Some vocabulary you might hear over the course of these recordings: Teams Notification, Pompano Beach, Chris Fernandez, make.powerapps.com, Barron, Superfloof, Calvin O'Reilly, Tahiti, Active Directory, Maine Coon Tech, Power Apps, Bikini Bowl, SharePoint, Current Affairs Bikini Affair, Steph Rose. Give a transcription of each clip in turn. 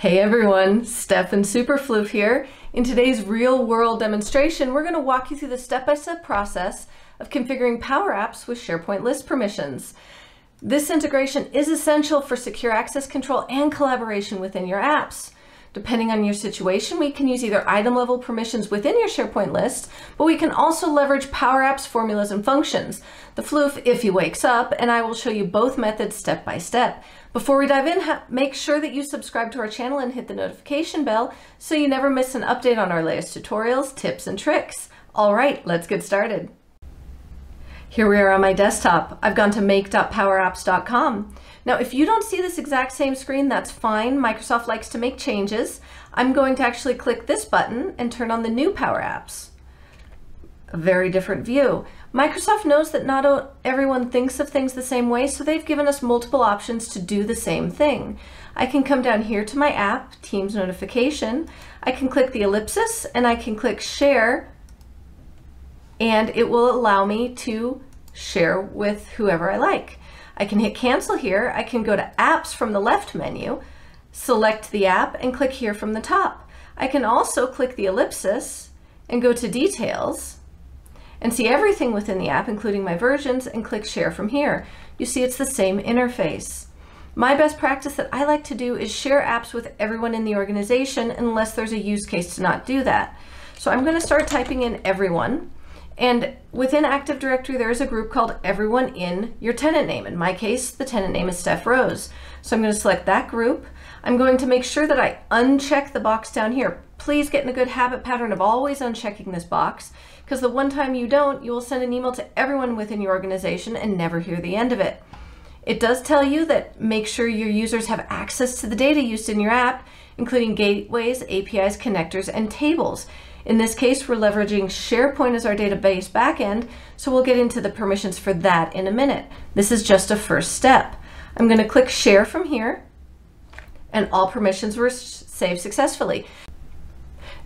Hey everyone, Steph and Superfloof here. In today's real-world demonstration, we're going to walk you through the step-by-step process of configuring Power Apps with SharePoint list permissions. This integration is essential for secure access control and collaboration within your apps. Depending on your situation, we can use either item-level permissions within your SharePoint list, but we can also leverage Power Apps formulas and functions. The floof if he wakes up, and I will show you both methods step by step. Before we dive in, make sure that you subscribe to our channel and hit the notification bell so you never miss an update on our latest tutorials, tips, and tricks. All right, let's get started. Here we are on my desktop. I've gone to make.powerapps.com. Now, if you don't see this exact same screen, that's fine. Microsoft likes to make changes. I'm going to actually click this button and turn on the new Power Apps. A very different view. Microsoft knows that not everyone thinks of things the same way, so they've given us multiple options to do the same thing. I can come down here to my app, Teams Notification. I can click the ellipsis and I can click Share, and it will allow me to share with whoever I like. I can hit cancel here. I can go to apps from the left menu, select the app and click here from the top. I can also click the ellipsis and go to details and see everything within the app, including my versions, and click share from here. You see it's the same interface. My best practice that I like to do is share apps with everyone in the organization unless there's a use case to not do that. So I'm gonna start typing in everyone. And within Active Directory, there is a group called Everyone in Your Tenant Name. In my case, the tenant name is Steph Rose. So I'm going to select that group. I'm going to make sure that I uncheck the box down here. Please get in a good habit pattern of always unchecking this box, because the one time you don't, you will send an email to everyone within your organization and never hear the end of it. It does tell you that make sure your users have access to the data used in your app, including gateways, APIs, connectors, and tables. In this case, we're leveraging SharePoint as our database backend, so we'll get into the permissions for that in a minute. This is just a first step. I'm going to click Share from here, and all permissions were saved successfully.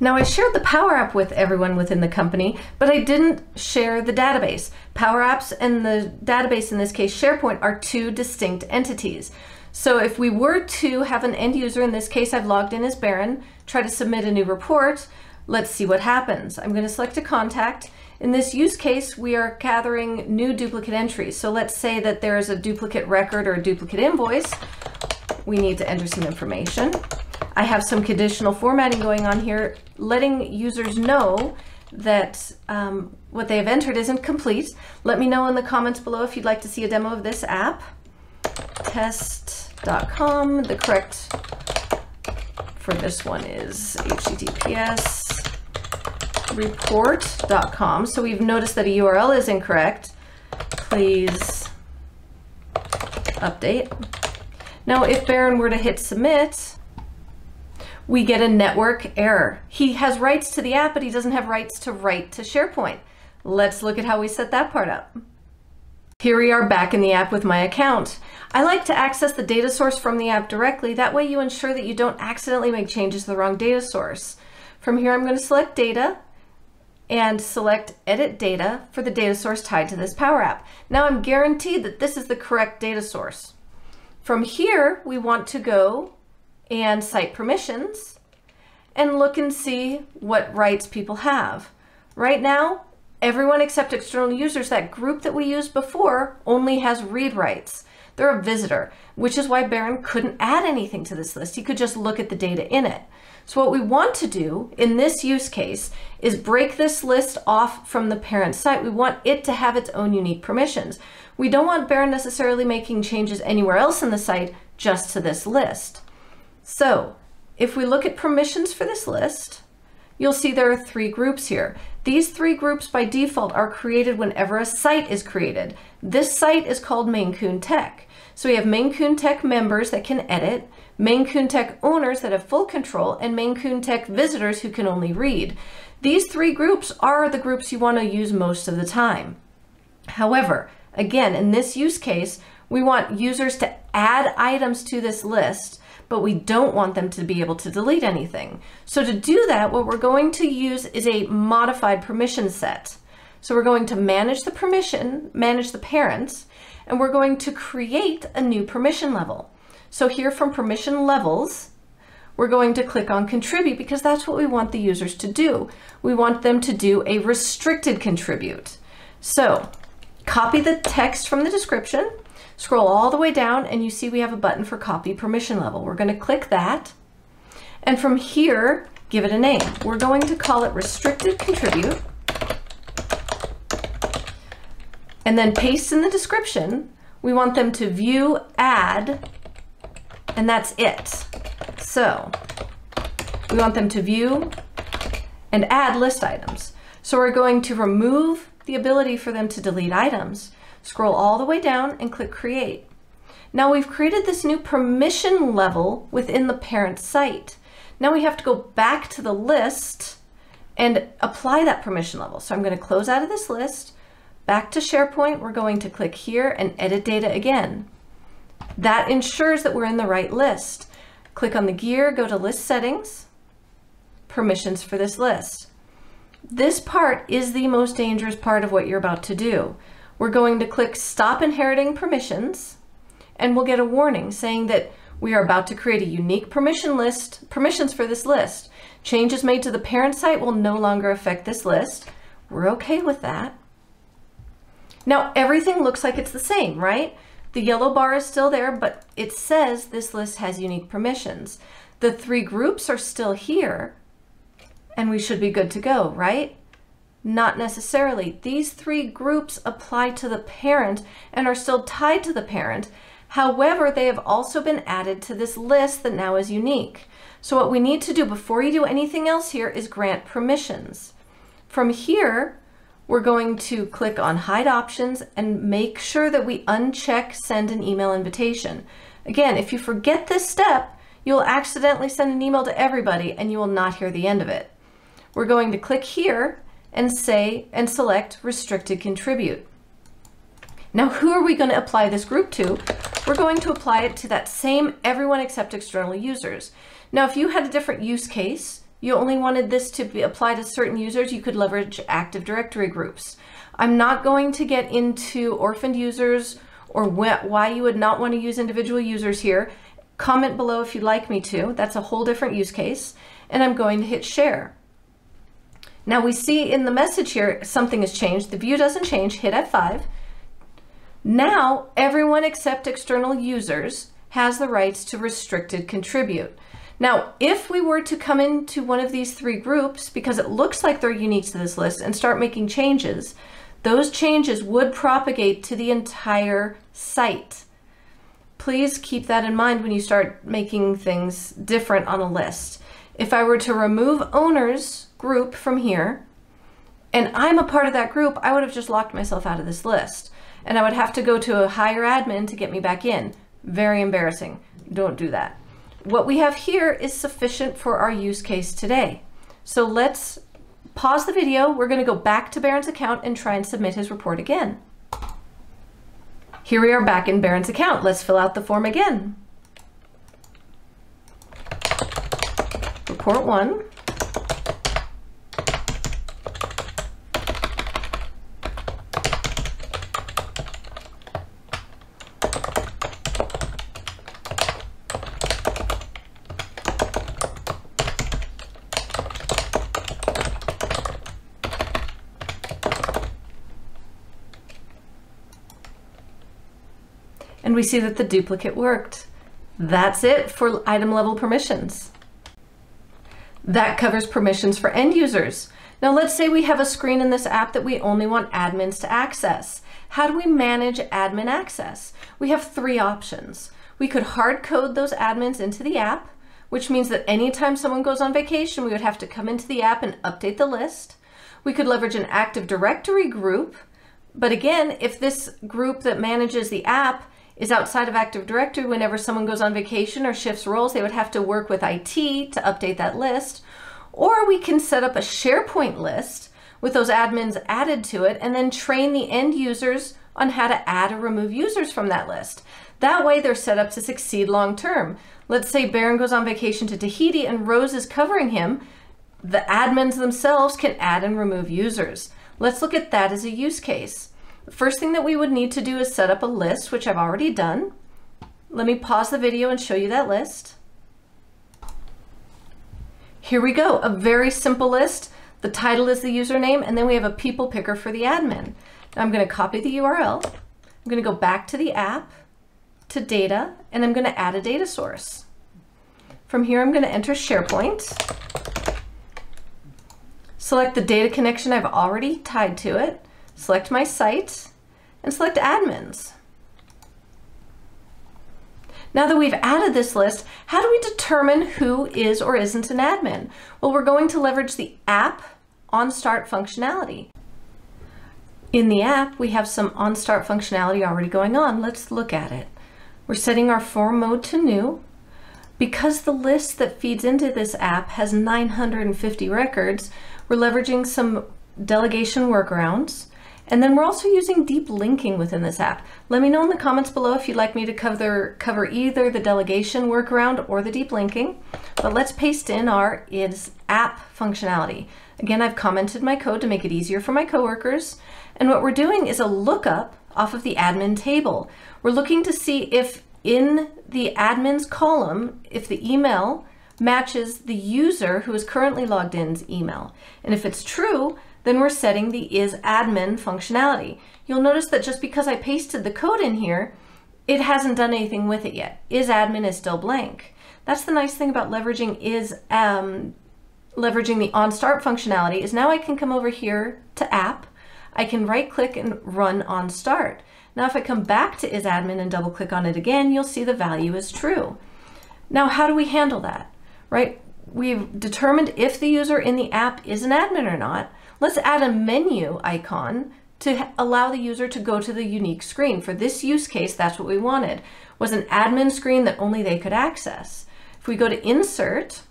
Now, I shared the Power App with everyone within the company, but I didn't share the database. Power Apps and the database, in this case SharePoint, are two distinct entities. So if we were to have an end user, in this case I've logged in as Barron, try to submit a new report, let's see what happens. I'm going to select a contact. In this use case, we are gathering new duplicate entries. So let's say that there is a duplicate record or a duplicate invoice. We need to enter some information. I have some conditional formatting going on here, letting users know that what they have entered isn't complete. Let me know in the comments below if you'd like to see a demo of this app. Test.com, the correct for this one is https://report.com. So we've noticed that a URL is incorrect. Please update. Now, if Barron were to hit submit, we get a network error. He has rights to the app, but he doesn't have rights to write to SharePoint. Let's look at how we set that part up. Here we are back in the app with my account. I like to access the data source from the app directly. That way you ensure that you don't accidentally make changes to the wrong data source. From here, I'm going to select data and select edit data for the data source tied to this Power App. Now I'm guaranteed that this is the correct data source. From here, we want to go and cite permissions and look and see what rights people have. Right now, everyone except external users, that group that we used before, only has read rights. They're a visitor, which is why Barron couldn't add anything to this list. He could just look at the data in it. So what we want to do in this use case is break this list off from the parent site. We want it to have its own unique permissions. We don't want Barron necessarily making changes anywhere else in the site, just to this list. So if we look at permissions for this list, you'll see there are three groups here. These three groups by default are created whenever a site is created. This site is called Maine Coon Tech. So we have Maine Coon Tech members that can edit, Maine Coon Tech owners that have full control, and Maine Coon Tech visitors who can only read. These three groups are the groups you want to use most of the time. However, again, in this use case, we want users to add items to this list, but we don't want them to be able to delete anything. So to do that, what we're going to use is a modified permission set. So we're going to manage the parents, and we're going to create a new permission level. So here from permission levels, we're going to click on contribute because that's what we want the users to do. We want them to do a restricted contribute. So copy the text from the description, scroll all the way down, and you see we have a button for copy permission level. We're going to click that. And from here, give it a name. We're going to call it restricted contribute. And then paste in the description. We want them to view, add, and that's it. So we want them to view and add list items. So we're going to remove the ability for them to delete items. Scroll all the way down and click create. Now we've created this new permission level within the parent site. Now we have to go back to the list and apply that permission level. So I'm going to close out of this list, back to SharePoint. We're going to click here and edit data again. That ensures that we're in the right list. Click on the gear, go to list settings, permissions for this list. This part is the most dangerous part of what you're about to do. We're going to click stop inheriting permissions, and we'll get a warning saying that we are about to create a unique permissions for this list. Changes made to the parent site will no longer affect this list. We're okay with that. Now everything looks like it's the same, right? The yellow bar is still there, but it says this list has unique permissions. The three groups are still here, and we should be good to go, right? Not necessarily. These three groups apply to the parent and are still tied to the parent. However, they have also been added to this list that now is unique. So what we need to do before you do anything else here is grant permissions. From here, we're going to click on hide options and make sure that we uncheck send an email invitation. Again, if you forget this step, you'll accidentally send an email to everybody and you will not hear the end of it. We're going to click here and say and select restricted contribute. Now, who are we going to apply this group to? We're going to apply it to that same everyone except external users. Now, if you had a different use case, you only wanted this to be applied to certain users, you could leverage Active Directory groups. I'm not going to get into orphaned users or why you would not want to use individual users here. Comment below if you'd like me to. That's a whole different use case. And I'm going to hit share. Now we see in the message here, something has changed. The view doesn't change, hit F5. Now everyone except external users has the rights to restricted contribute. Now, if we were to come into one of these three groups, because it looks like they're unique to this list, and start making changes, those changes would propagate to the entire site. Please keep that in mind when you start making things different on a list. If I were to remove owners group from here, and I'm a part of that group, I would have just locked myself out of this list, and I would have to go to a higher admin to get me back in. Very embarrassing. Don't do that. What we have here is sufficient for our use case today. So let's pause the video. We're going to go back to Barron's account and try and submit his report again. Here we are back in Barron's account. Let's fill out the form again. Report 1. And we see that the duplicate worked. That's it for item level permissions. That covers permissions for end users. Now let's say we have a screen in this app that we only want admins to access. How do we manage admin access? We have three options. We could hard code those admins into the app, which means that anytime someone goes on vacation, we would have to come into the app and update the list. We could leverage an Active Directory group, but again, if this group that manages the app is outside of Active Directory, whenever someone goes on vacation or shifts roles, they would have to work with IT to update that list. Or we can set up a SharePoint list with those admins added to it and then train the end users on how to add or remove users from that list. That way they're set up to succeed long term. Let's say Barron goes on vacation to Tahiti and Rose is covering him. The admins themselves can add and remove users. Let's look at that as a use case. The first thing that we would need to do is set up a list, which I've already done. Let me pause the video and show you that list. Here we go, a very simple list. The title is the username, and then we have a people picker for the admin. Now I'm going to copy the URL. I'm going to go back to the app, to data, and I'm going to add a data source. From here, I'm going to enter SharePoint. Select the data connection I've already tied to it. Select my site and select admins. Now that we've added this list, how do we determine who is or isn't an admin? Well, we're going to leverage the app OnStart functionality. In the app, we have some OnStart functionality already going on. Let's look at it. We're setting our form mode to new. Because the list that feeds into this app has 950 records, we're leveraging some delegation workarounds. And then we're also using deep linking within this app. Let me know in the comments below if you'd like me to cover either the delegation workaround or the deep linking. But let's paste in our is app functionality. Again, I've commented my code to make it easier for my coworkers. And what we're doing is a lookup off of the admin table. We're looking to see if in the admins column, if the email matches the user who is currently logged in's email. And if it's true, then we're setting the is admin functionality. You'll notice that just because I pasted the code in here, it hasn't done anything with it yet. Is admin is still blank. That's the nice thing about leveraging leveraging the OnStart functionality is now I can come over here to app, I can right click and run OnStart. Now if I come back to is admin and double click on it again, you'll see the value is true. Now how do we handle that, right? We've determined if the user in the app is an admin or not. Let's add a menu icon to allow the user to go to the unique screen. For this use case, that's what we wanted, was an admin screen that only they could access. If we go to insert,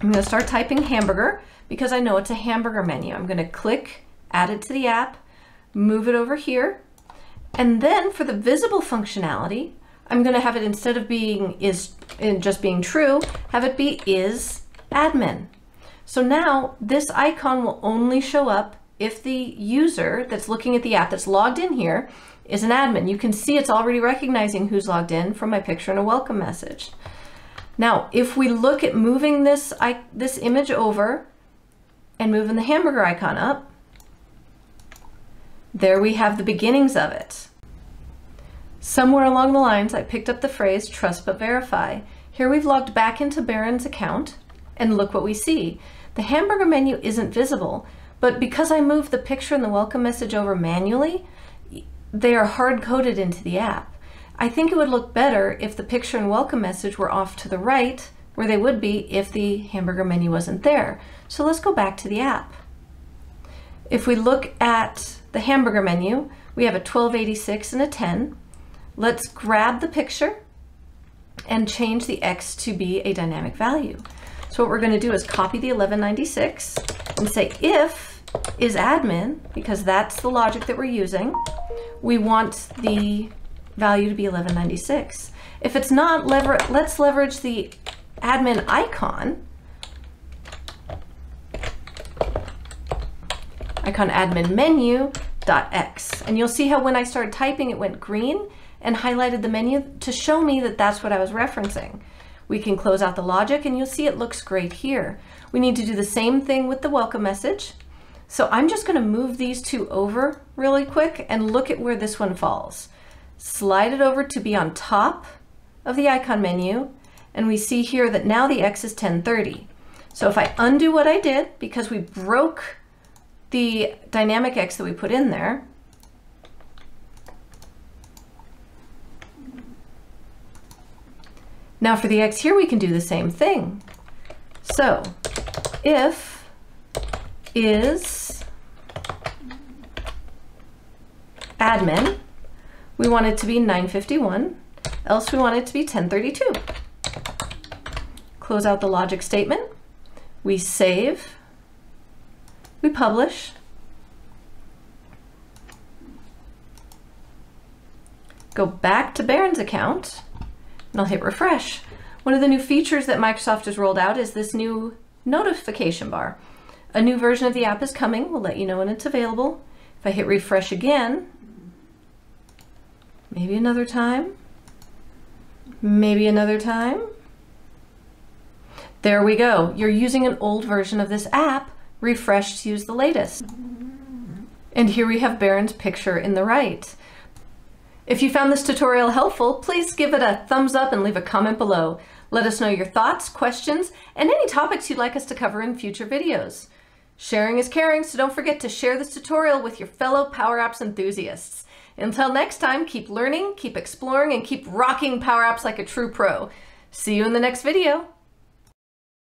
I'm going to start typing hamburger because I know it's a hamburger menu. I'm going to click, add it to the app, move it over here. And then for the visible functionality, I'm going to have it instead of being is and just being true, have it be is admin. So now this icon will only show up if the user that's looking at the app that's logged in here is an admin. You can see it's already recognizing who's logged in from my picture and a welcome message. Now, if we look at moving this image over and moving the hamburger icon up, there we have the beginnings of it. Somewhere along the lines, I picked up the phrase trust but verify. Here we've logged back into Barron's account and look what we see. The hamburger menu isn't visible, but because I moved the picture and the welcome message over manually, they are hard-coded into the app. I think it would look better if the picture and welcome message were off to the right, where they would be if the hamburger menu wasn't there. So let's go back to the app. If we look at the hamburger menu, we have a 1286 and a 10. Let's grab the picture and change the X to be a dynamic value. So what we're going to do is copy the 1196 and say if is admin, because that's the logic that we're using, we want the value to be 1196. If it's not, let's leverage the admin icon admin menu.x. And you'll see how when I started typing, it went green and highlighted the menu to show me that that's what I was referencing. We can close out the logic and you'll see it looks great here. We need to do the same thing with the welcome message. So I'm just going to move these two over really quick and look at where this one falls. Slide it over to be on top of the icon menu. And we see here that now the X is 1030. So if I undo what I did, because we broke the dynamic X that we put in there, now for the X here, we can do the same thing. So if is admin, we want it to be 951, else we want it to be 1032. Close out the logic statement. We save, we publish. Go back to Barron's account. And I'll hit refresh. One of the new features that Microsoft has rolled out is this new notification bar. A new version of the app is coming. We'll let you know when it's available. If I hit refresh again, maybe another time, maybe another time. There we go. You're using an old version of this app. Refresh to use the latest. And here we have Barron's picture in the right. If you found this tutorial helpful, please give it a thumbs up and leave a comment below. Let us know your thoughts, questions, and any topics you'd like us to cover in future videos. Sharing is caring, so don't forget to share this tutorial with your fellow Power Apps enthusiasts. Until next time, keep learning, keep exploring, and keep rocking Power Apps like a true pro. See you in the next video.